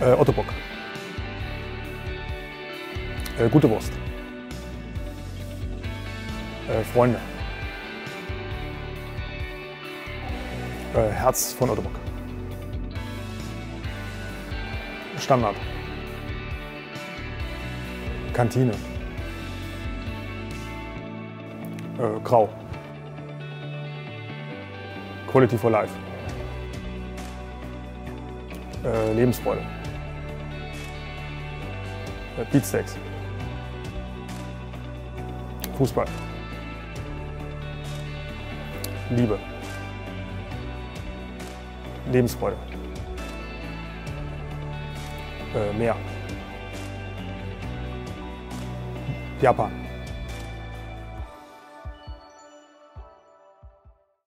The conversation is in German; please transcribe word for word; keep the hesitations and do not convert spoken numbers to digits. Äh, Ottobock. Äh, gute Wurst. Äh, Freunde. Äh, Herz von Ottobock. Standard. Kantine. Äh, Grau. Quality for Life. Äh, Lebensfreude. Äh, Beatsteaks. Fußball. Liebe. Lebensfreude. Äh, Meer. Japan.